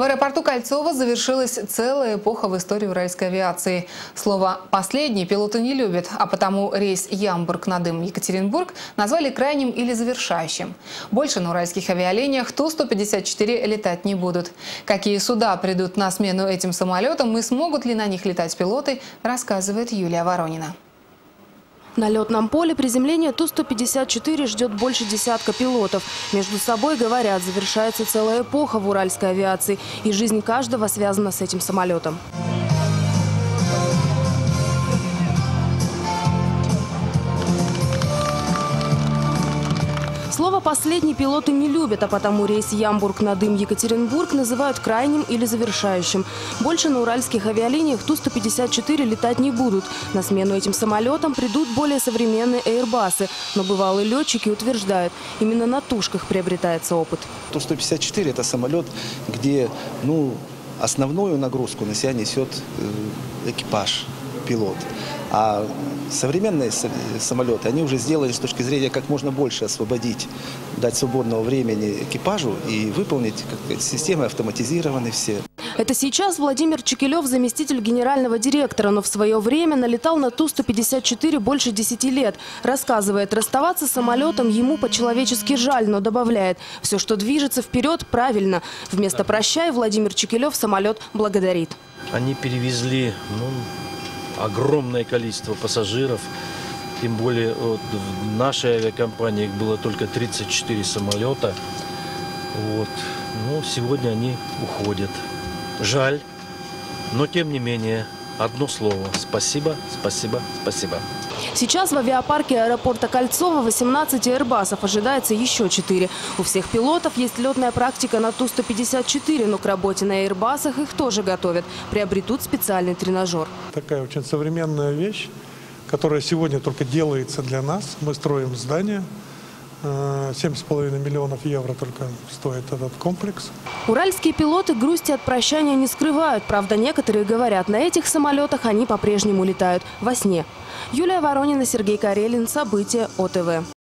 В аэропорту Кольцово завершилась целая эпоха в истории уральской авиации. Слово «последний» пилоты не любят, а потому рейс Ямбург-Надым-Екатеринбург назвали крайним или завершающим. Больше на уральских авиалиниях Ту-154 летать не будут. Какие суда придут на смену этим самолетам и смогут ли на них летать пилоты, рассказывает Юлия Воронина. На летном поле приземления Ту-154 ждет больше десятка пилотов. Между собой говорят, завершается целая эпоха в уральской авиации, и жизнь каждого связана с этим самолетом. Слово «последний» пилоты не любят, а потому рейс Ямбург-Надым-Екатеринбург называют крайним или завершающим. Больше на уральских авиалиниях Ту-154 летать не будут. На смену этим самолетам придут более современные «Эйрбасы». Но бывалые летчики утверждают, именно на «Тушках» приобретается опыт. Ту-154 – это самолет, где основную нагрузку на себя несет экипаж, пилот. А современные самолеты, они уже сделали с точки зрения, как можно больше освободить, дать свободного времени экипажу и выполнить, как сказать, системы автоматизированы все. Это сейчас Владимир Чекилев, заместитель генерального директора, но в свое время налетал на Ту-154 больше 10 лет. Рассказывает, расставаться с самолетом ему по-человечески жаль, но добавляет, все, что движется вперед, правильно. Вместо «прощай» Владимир Чекилев самолет благодарит. Они перевезли, огромное количество пассажиров, тем более в нашей авиакомпании их было только 34 самолета. Сегодня они уходят. Жаль, но тем не менее одно слово. Спасибо, спасибо, спасибо. Сейчас в авиапарке аэропорта Кольцово 18 «Эйрбасов», ожидается еще 4. У всех пилотов есть летная практика на Ту-154, но к работе на «Эйрбасах» их тоже готовят. Приобретут специальный тренажер. Такая очень современная вещь, которая сегодня только делается для нас. Мы строим здание. 7,5 миллионов евро только стоит этот комплекс. Уральские пилоты грусти от прощания не скрывают. Правда, некоторые говорят, на этих самолетах они по-прежнему летают во сне. Юлия Воронина, Сергей Карелин. События ОТВ.